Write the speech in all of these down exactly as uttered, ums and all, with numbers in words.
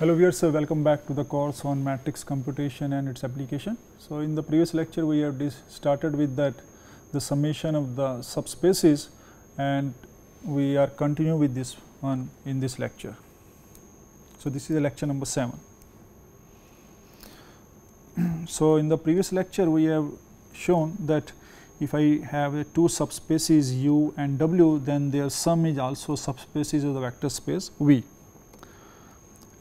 Hello viewers, so welcome back to the course on matrix computation and its application. So, in the previous lecture we have started with that the summation of the subspaces, and we are continue with this one in this lecture. So, this is lecture number seven. So, in the previous lecture we have shown that if I have a two subspaces U and W, then their sum is also subspaces of the vector space V.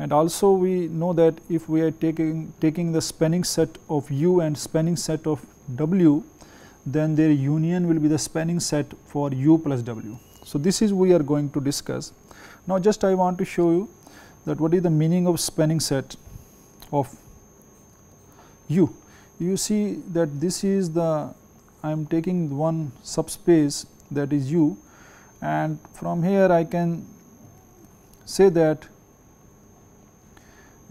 And also we know that if we are taking taking the spanning set of U and spanning set of W, then their union will be the spanning set for U plus W. So, this is we are going to discuss. Now, just I want to show you that what is the meaning of spanning set of U. You see that this is the, I am taking one subspace that is U, and from here I can say that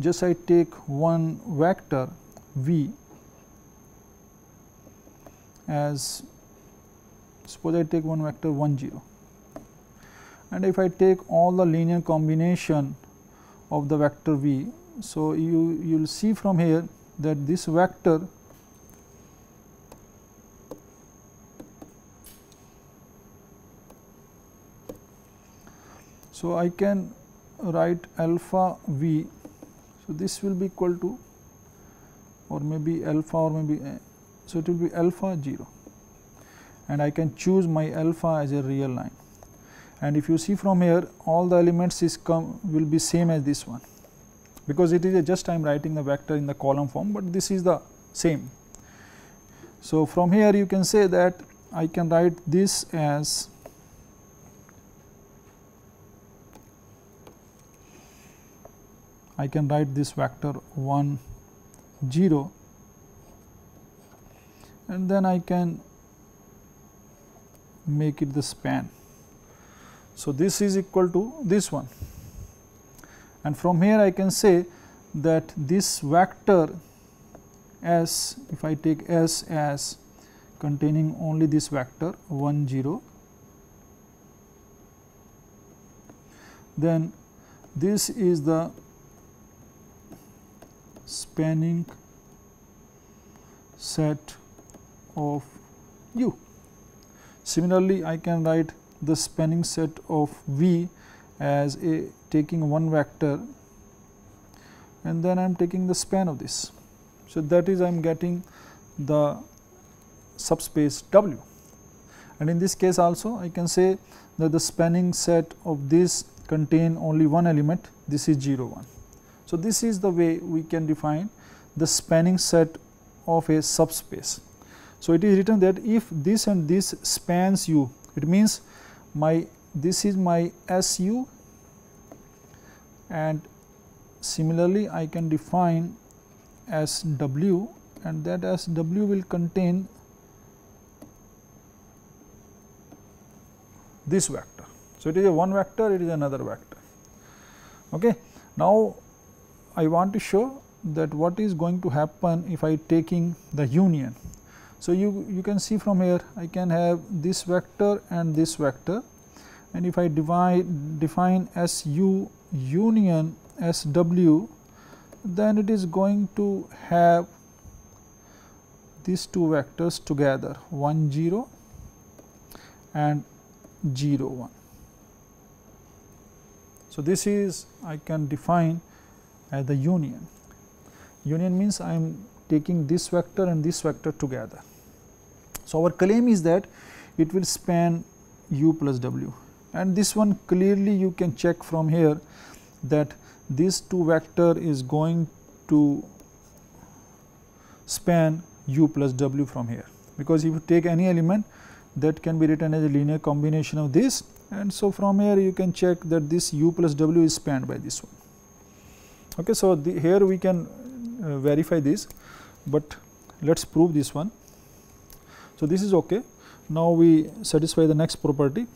just I take one vector V as, suppose I take one vector one zero, and if I take all the linear combination of the vector V. So, you you will see from here that this vector so I can write alpha V. So, this will be equal to, or maybe alpha, or maybe uh, so it will be alpha zero, and I can choose my alpha as a real line. And if you see from here, all the elements is come will be same as this one, because it is a just I am writing the vector in the column form, but this is the same. So, from here you can say that I can write this as I can write this vector one zero, and then I can make it the span. So, this is equal to this one, and from here I can say that this vector S, if I take S as containing only this vector one zero, then this is the spanning set of U. Similarly, I can write the spanning set of V as a taking one vector, and then I am taking the span of this. So, that is I am getting the subspace W, and in this case also I can say that the spanning set of this contain only one element, this is zero one. So, this is the way we can define the spanning set of a subspace. So, it is written that if this and this spans U, it means my this is my S U, and similarly I can define S W, and that S W will contain this vector. So, it is a one vector, it is another vector. Okay. Now, I want to show that what is going to happen if I taking the union. So, you, you can see from here I can have this vector and this vector, and if I divide define S U union S W, then it is going to have these two vectors together one zero and zero one. So, this is I can define as the union. Union means I am taking this vector and this vector together. So, our claim is that it will span U plus W, and this one clearly you can check from here that this two vector is going to span U plus W from here, because if you take any element that can be written as a linear combination of this, and so from here you can check that this U plus W is spanned by this one. Okay, so, the here we can uh, verify this, but let us prove this one. So, this is okay. Now, we satisfy the next property.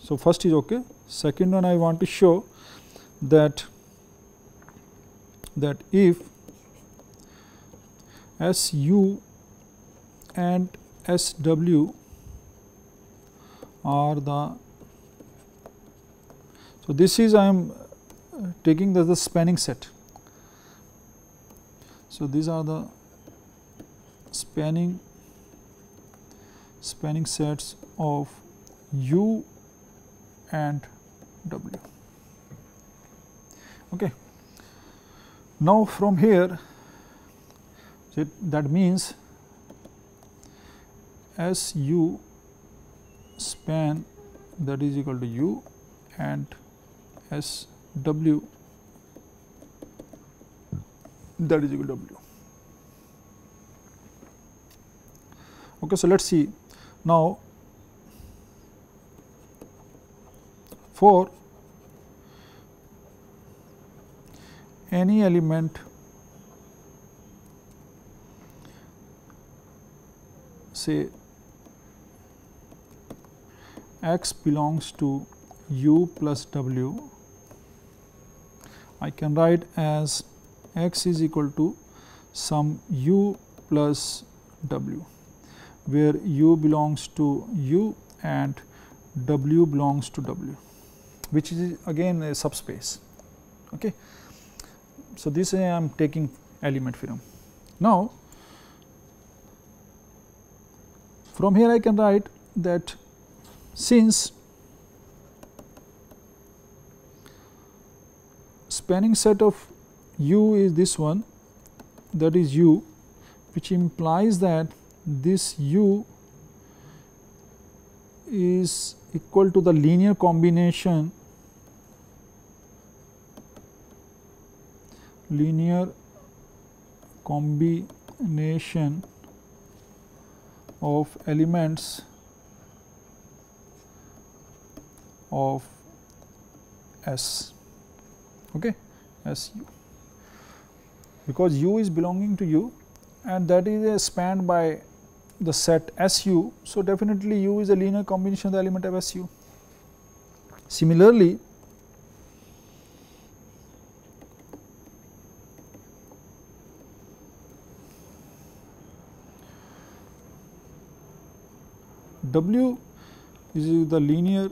So, first is okay. Second one I want to show that that if S U and S W are the, so this is I am taking the, the spanning set So these are the spanning spanning sets of U and W. Okay. Now from here, so that means S U span that is equal to U and S W that is equal to W. Okay, so let us see now for any element say x belongs to U plus W, I can write as x is equal to some U plus W, where U belongs to U and W belongs to W, which is again a subspace. Okay. So this I am taking element theorem. Now from here I can write that since spanning set of U is this one, that is U, which implies that this U is equal to the linear combination linear combination of elements of S, okay, S U, because U is belonging to U and that is a span by the set S U. So definitely U is a linear combination of the element of S U. Similarly, W is the linear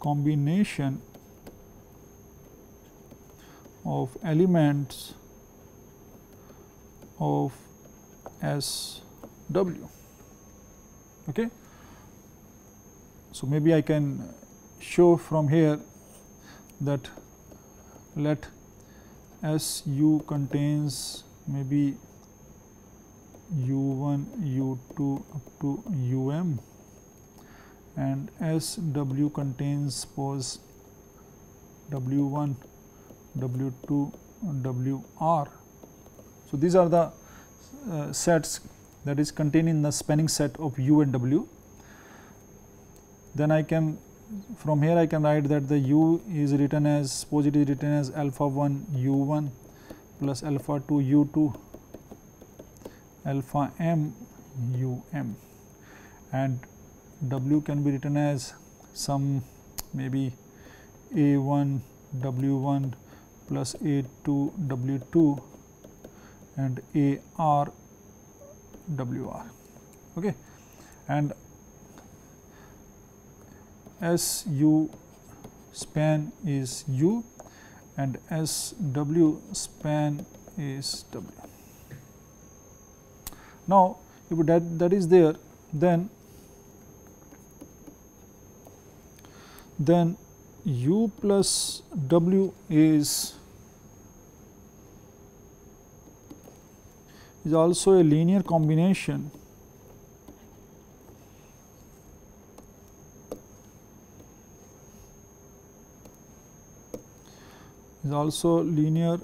combination of elements of S W. Okay. So maybe I can show from here that let S U contains maybe U one, U two up to U M, and S W contains suppose W one, W two, W R. So these are the uh, sets that is contained in the spanning set of U and W. Then I can from here I can write that the U is written as suppose it is written as alpha one U one plus alpha two U two, alpha m U M, and W can be written as some maybe A one W one plus A two W two and A R W R. Okay. And S U span is U and S W span is W. Now if that, that is there, then then U plus W is is also a linear combination is also linear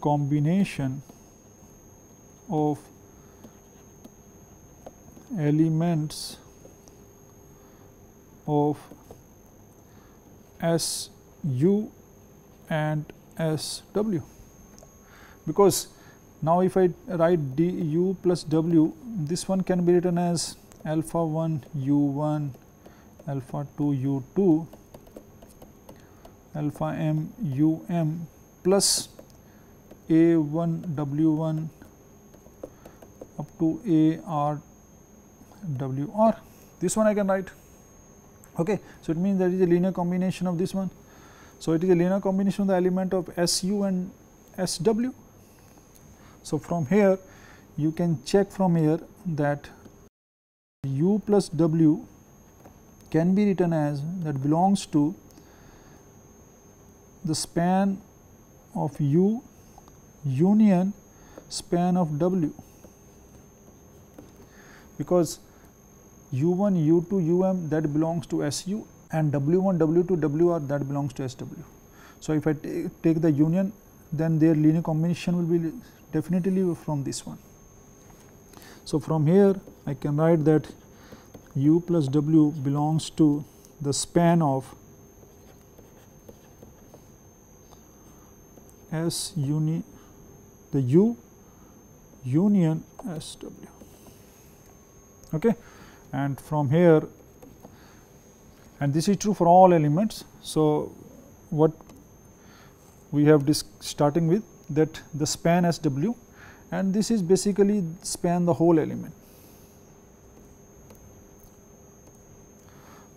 combination of elements of S U and S W, because now if I write D U plus W, this one can be written as alpha one U one, alpha two U two, alpha m U M plus A one W one up to A R W R. This one I can write. Okay. So it means that is a linear combination of this one. So, it is a linear combination of the element of S U and S W. So, from here you can check from here that U plus W can be written as that belongs to the span of U union span of W, because U one, U two, U M that belongs to S U and W one, W two, W R that belongs to S W. So, if I take the union, then their linear combination will be definitely from this one. So, from here I can write that U plus W belongs to the span of S uni the U union S W, okay. And from here, and this is true for all elements. So, what we have this starting with that the span S W, and this is basically span the whole element,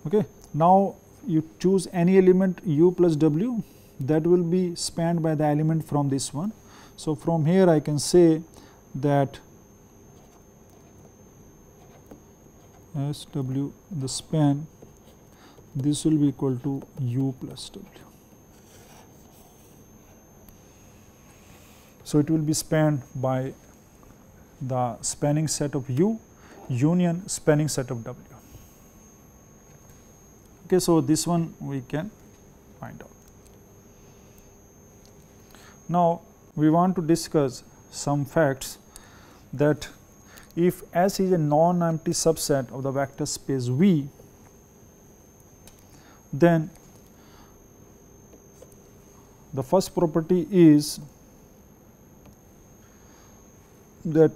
okay. Now, you choose any element U plus W that will be spanned by the element from this one. So, from here I can say that S W the span, this will be equal to U plus W. So, it will be spanned by the spanning set of U union spanning set of W. Okay, so, this one we can find out. Now, we want to discuss some facts that if S is a non-empty subset of the vector space V, then the first property is that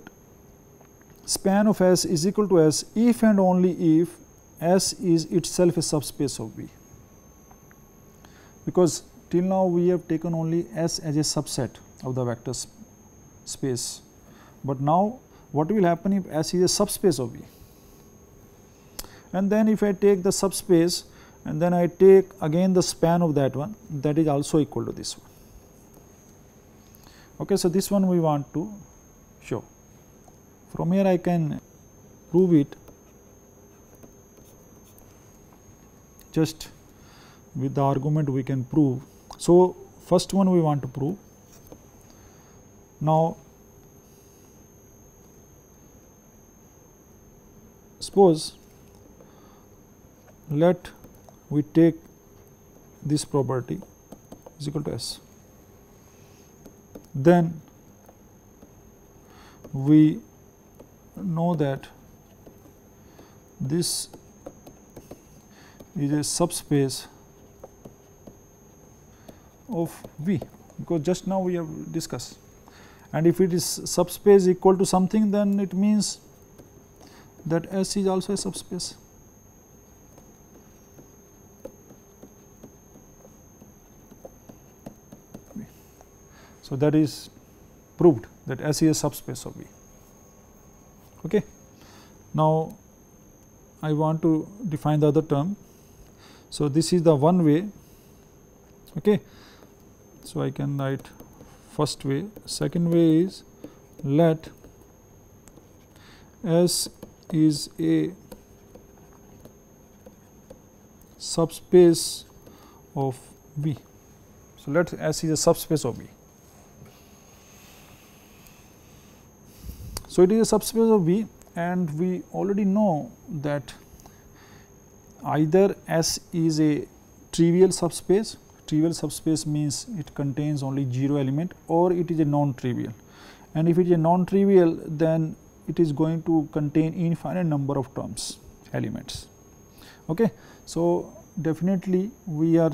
span of S is equal to S if and only if S is itself a subspace of V, because till now we have taken only S as a subset of the vector sp space, but now what will happen if S is a subspace of V? And then if I take the subspace and then I take again the span of that one, that is also equal to this one, okay. So, this one we want to show. From here I can prove it just with the argument we can prove. So, first one we want to prove. Now, suppose let we take this property is equal to S, then we know that this is a subspace of V, because just now we have discussed, and if it is subspace equal to something, then it means that S is also a subspace. So, that is proved that S is a subspace of V, okay. Now, I want to define the other term. So, this is the one way, okay. So, I can write first way. Second way is let S is a subspace of V. So, let S is a subspace of V. So, it is a subspace of V, and we already know that either S is a trivial subspace. Trivial subspace means it contains only zero element, or it is a non-trivial, and if it is a non-trivial, then it is going to contain infinite number of terms, elements, okay. So, definitely we are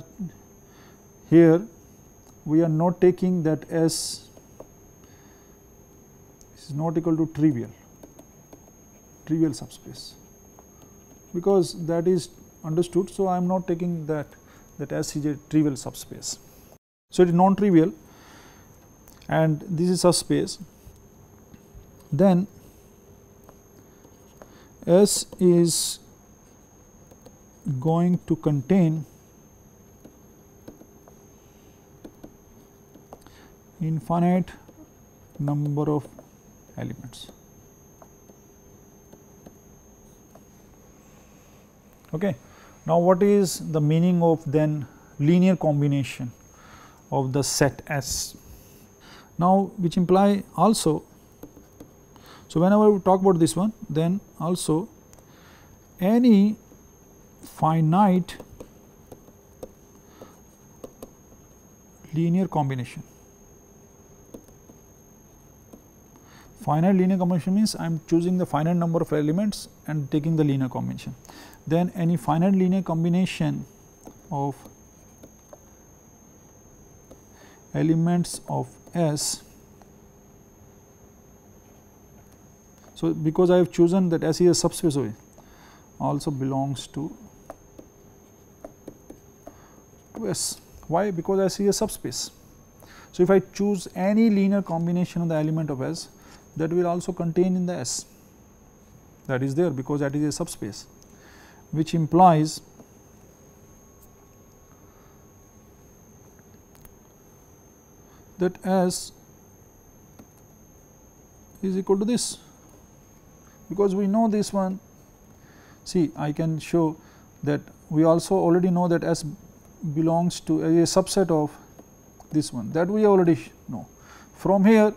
here, we are not taking that S is not equal to trivial, trivial subspace, because that is understood. So, I am not taking that that S is a trivial subspace. So, it is non-trivial and this is subspace. Then S is going to contain infinite number of elements. Okay. Now, what is the meaning of then linear combination of the set S? Now, which imply also, so whenever we talk about this one, then also any finite linear combination. Finite linear combination means I am choosing the finite number of elements and taking the linear combination. Then any finite linear combination of elements of S. So, because I have chosen that S is a subspace of it, also belongs to, to S. Why? Because S is a subspace. So, if I choose any linear combination of the element of S, that will also contain in the S that is there, because that is a subspace, which implies that S is equal to this, because we know this one. See, I can show that we also already know that S belongs to a subset of this one, that we already know from here.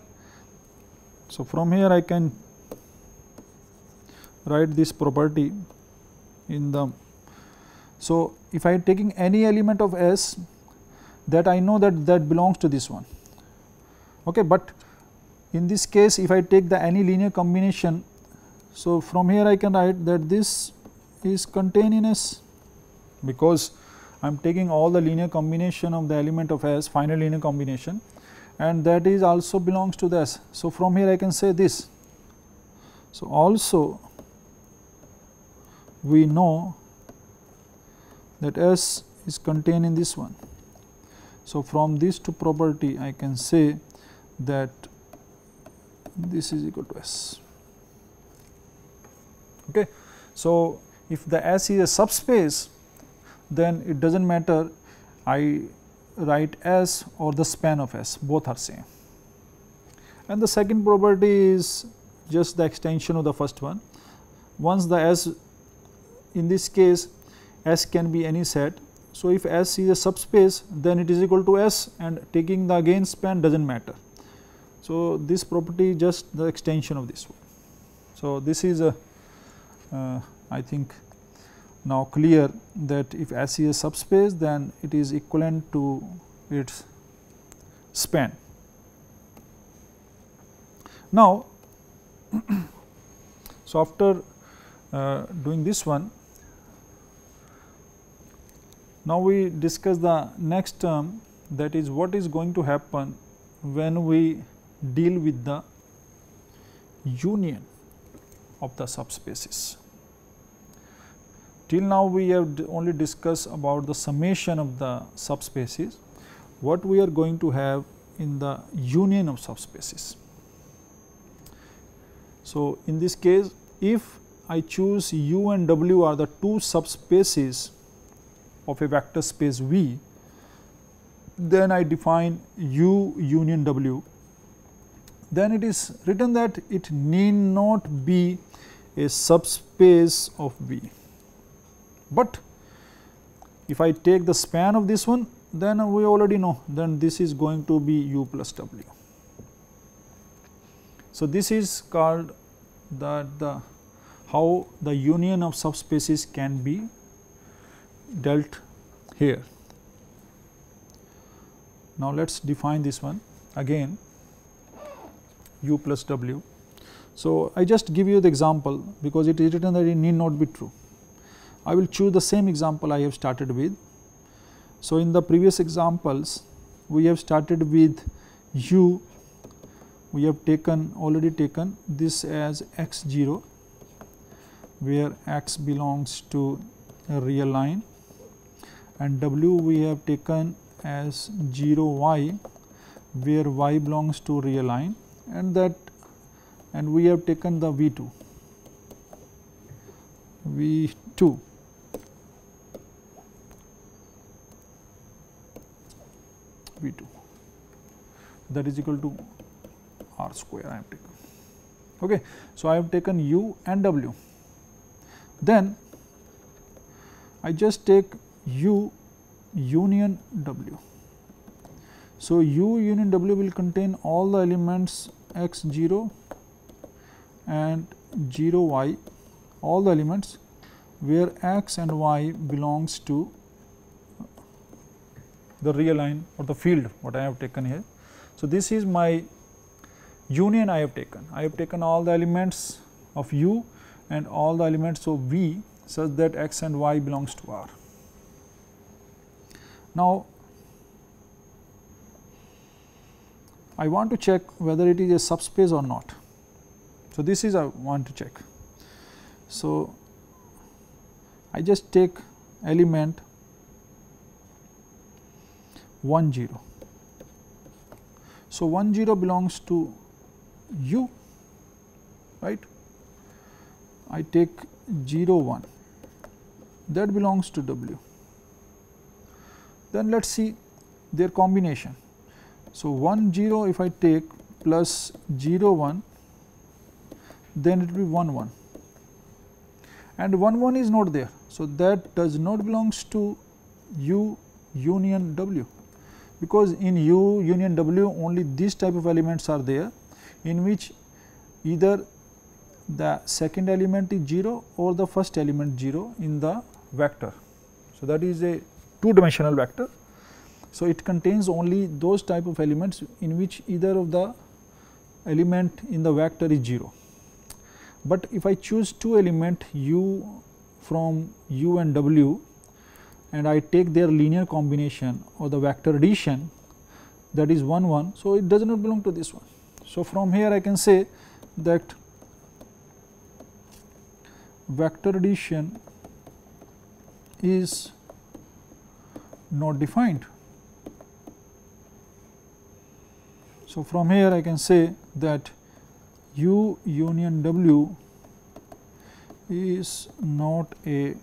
So, from here I can write this property in the, so if I am taking any element of S, that I know that that belongs to this one, okay. But in this case, if I take the any linear combination, so from here I can write that this is contained in S, because I am taking all the linear combination of the element of S, final linear combination, and that is also belongs to the S. So, from here I can say this. So, also we know that S is contained in this one. So, from this two property I can say that this is equal to S. Okay. So, if the S is a subspace, then it does not matter I write S or the span of S, both are same. And the second property is just the extension of the first one. Once the S, in this case S can be any set. So, if S is a subspace, then it is equal to S, and taking the again span does not matter. So, this property is just the extension of this one. So, this is a uh, I think now clear that if S is a subspace, then it is equivalent to its span. Now, so after uh, doing this one, now we discuss the next term, that is what is going to happen when we deal with the union of the subspaces. Till now we have only discussed about the summation of the subspaces. What we are going to have in the union of subspaces. So, in this case, if I choose U and W are the two subspaces of a vector space V, then I define U union W. Then it is written that it need not be a subspace of V. But if I take the span of this one, then we already know then this is going to be U plus W. So, this is called the, the how the union of subspaces can be dealt here. Now, let us define this one again U plus W. So, I just give you the example, because it is written that it need not be true. I will choose the same example I have started with. So, in the previous examples we have started with U, we have taken already taken this as x zero, where x belongs to a real line, and W we have taken as zero y, where y belongs to real line, and that and we have taken the v two, v two. V two. that is equal to r square I have taken. Okay. So, I have taken u and w. Then I just take u union w. So, u union w will contain all the elements x zero and zero y, all the elements where x and y belongs to the real line or the field what I have taken here. So, this is my union I have taken. I have taken all the elements of u and all the elements of v such that x and y belongs to R. Now, I want to check whether it is a subspace or not. So, this is I want to check. So, I just take element one zero. So, one zero belongs to u, right. I take zero one, that belongs to w. Then let us see their combination. So, one zero if I take plus zero one, then it will be one one, and one one is not there. So, that does not belongs to u union w, because in u union w only this type of elements are there, in which either the second element is zero or the first element zero in the vector. So, that is a two dimensional vector. So, it contains only those type of elements in which either of the element in the vector is zero. But if I choose two element u from u and w and I take their linear combination or the vector addition, that is one one. So, it does not belong to this one. So, from here I can say that vector addition is not defined. So, from here I can say that u union w is not a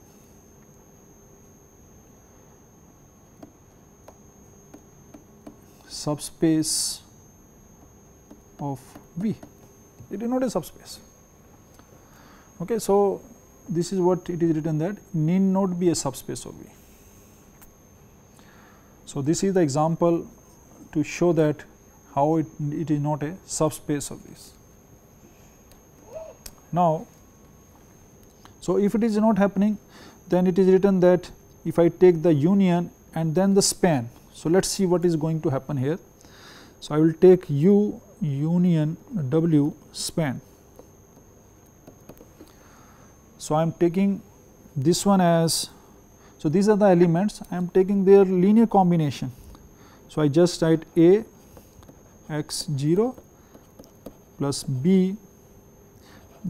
subspace of V. It is not a subspace. Okay, so, this is what it is written, that need not be a subspace of V. So, this is the example to show that how it, it is not a subspace of this. Now, so if it is not happening, then it is written that if I take the union and then the span. So, let us see what is going to happen here. So, I will take u union w span. So, I am taking this one as, so these are the elements, I am taking their linear combination. So, I just write a x zero plus b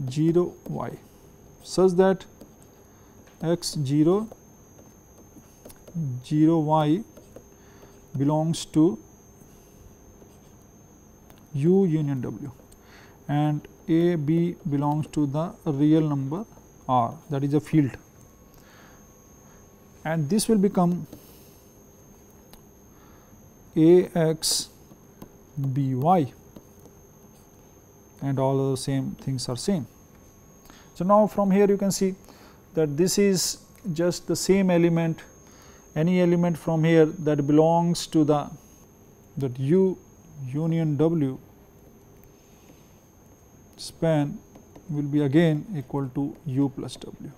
zero y such that x zero zero y belongs to u union w and a b belongs to the real number R, that is a field, and this will become a x b y and all the same things are same. So, now from here you can see that this is just the same element, any element from here that belongs to the that u union w span will be again equal to u plus w,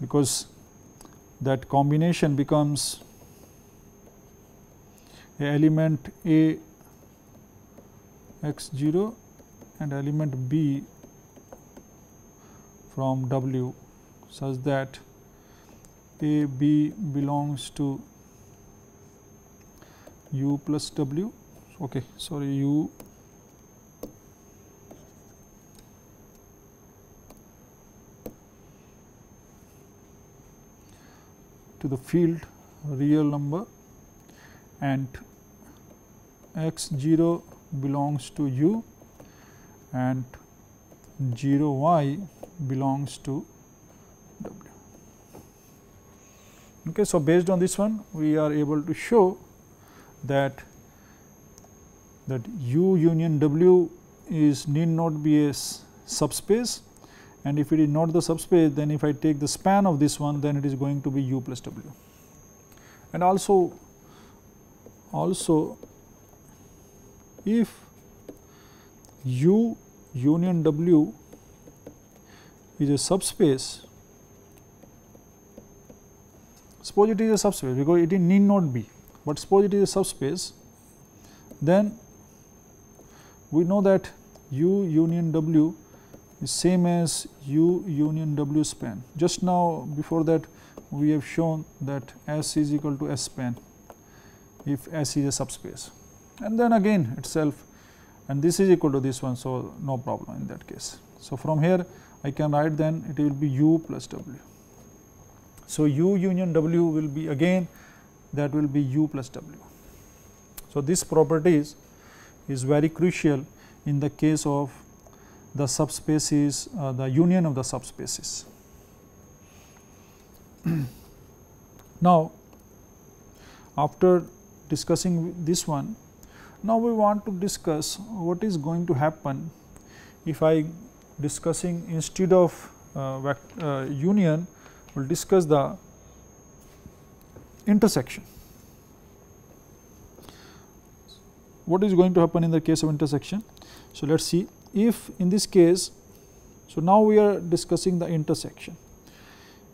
because that combination becomes a element a x zero and element b from w such that a b belongs to u plus w, okay, sorry u to the field real number, and x zero belongs to u and zero y belongs to w. Okay, so, based on this one we are able to show that that U union W is need not be a subspace, and if it is not the subspace, then if I take the span of this one, then it is going to be U plus W. And also also if U union W is a subspace, suppose it is a subspace because it need not be, but suppose it is a subspace, then we know that U union W is same as U union W span. Just now before that we have shown that S is equal to S span if S is a subspace, and then again itself, and this is equal to this one, so no problem in that case. So from here I can write then it will be U plus W. So U union W will be again that will be U plus W. So this properties is very crucial in the case of the subspaces, uh, the union of the subspaces. Now after discussing this one, now we want to discuss what is going to happen if I discussing instead of uh, vect, uh, union, we will discuss the intersection. What is going to happen in the case of intersection? So let us see, if in this case, so now we are discussing the intersection.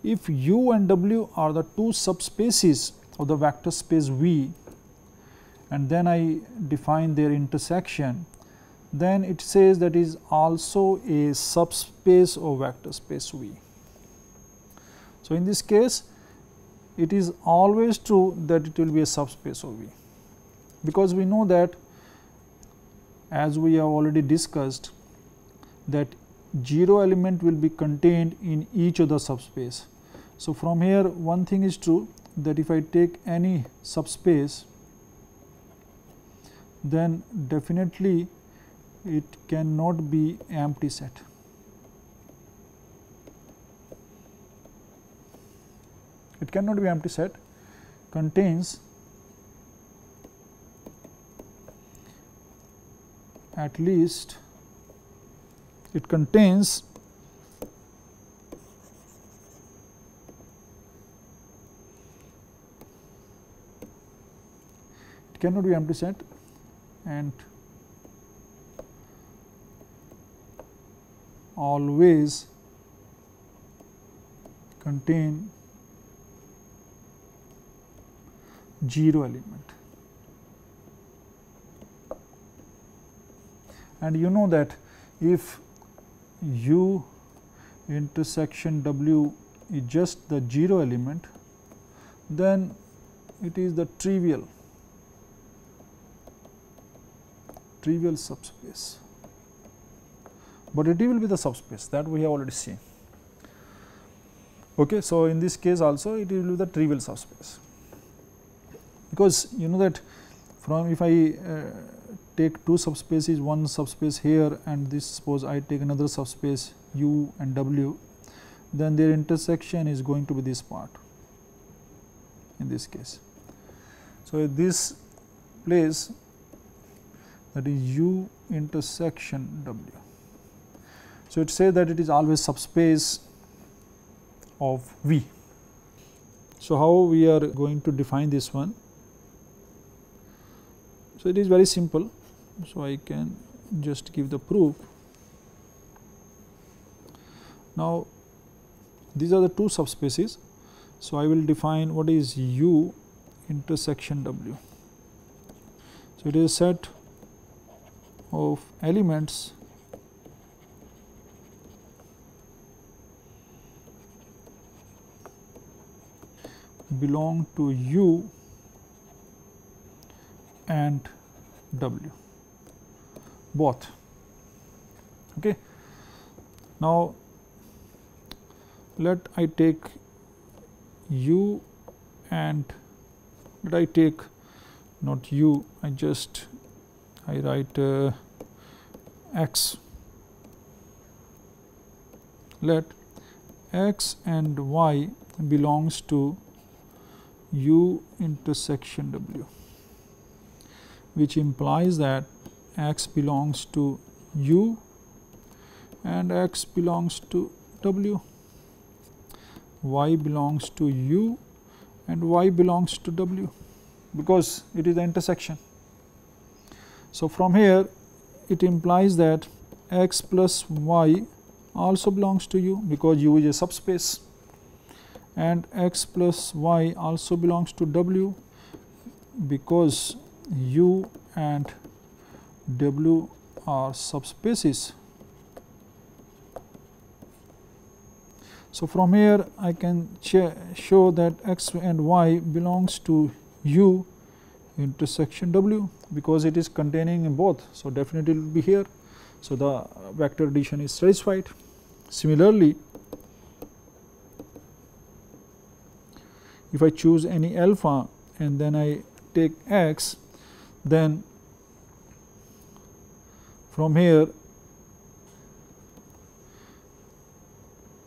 If U and W are the two subspaces of the vector space V, and then I define their intersection, then it says that is also a subspace of vector space V. So in this case it is always true that it will be a subspace of V, because we know that, as we have already discussed, that zero element will be contained in each of the subspace. So from here one thing is true, that if I take any subspace, then definitely it cannot be empty set. It cannot be empty set contains at least it contains it cannot be empty set and always contain zero element. And you know that if U intersection W is just the zero element, then it is the trivial trivial subspace, but it will be the subspace that we have already seen. Okay, so in this case also it will be the trivial subspace, because you know that from if I uh, take two subspaces, one subspace here and this, suppose I take another subspace U and W, then their intersection is going to be this part in this case. So this place that is U intersection W. So it says that it is always subspace of V. So how we are going to define this one? So it is very simple. So I can just give the proof. Now these are the two subspaces. So I will define what is U intersection W. So it is a set of elements belong to U and W both. Okay. Now let I take U and let I take not U, I just I write uh, X. Let X and Y belongs to U intersection W, which implies that x belongs to u and x belongs to w, y belongs to u and y belongs to w, because it is the intersection. So, from here it implies that x plus y also belongs to u, because u is a subspace, and x plus y also belongs to w, because u and w are subspaces. So, from here I can show that x and y belongs to u intersection w, because it is containing in both. So, definitely it will be here. So, the vector addition is satisfied. Similarly, if I choose any alpha and then I take x, then from here,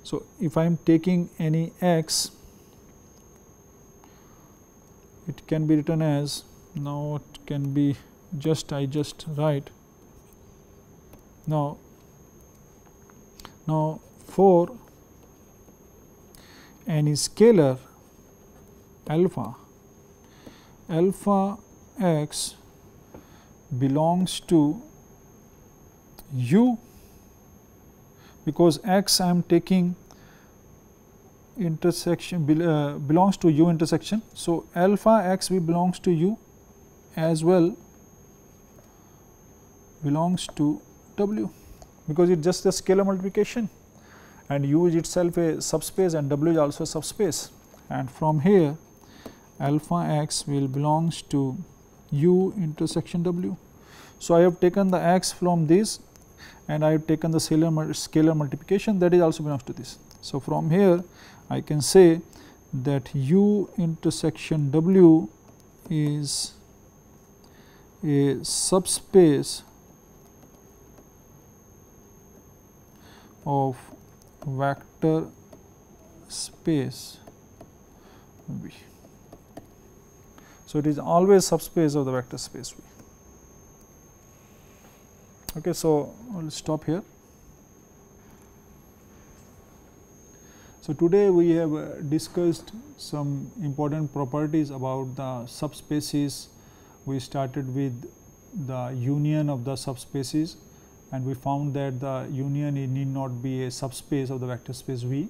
so if I am taking any x, it can be written as, now it can be just I just write now now for any scalar alpha, alpha x belongs to u, because x I am taking intersection be, uh, belongs to u intersection. So, alpha x we belongs to u as well belongs to w, because it is just a scalar multiplication, and u is itself a subspace and w is also a subspace, and from here alpha x will belongs to u intersection w. So, I have taken the x from this and I have taken the scalar multiplication, that is also belongs to this. So, from here I can say that u intersection w is a subspace of vector space V. So, it is always subspace of the vector space V. Okay, so, I will stop here. So, today we have discussed some important properties about the subspaces. We started with the union of the subspaces, and we found that the union it need not be a subspace of the vector space V,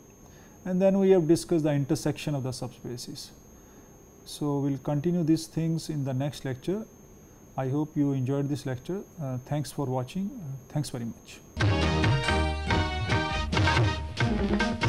and then we have discussed the intersection of the subspaces. So, we will continue these things in the next lecture. I hope you enjoyed this lecture. Uh, thanks for watching. Uh, thanks very much.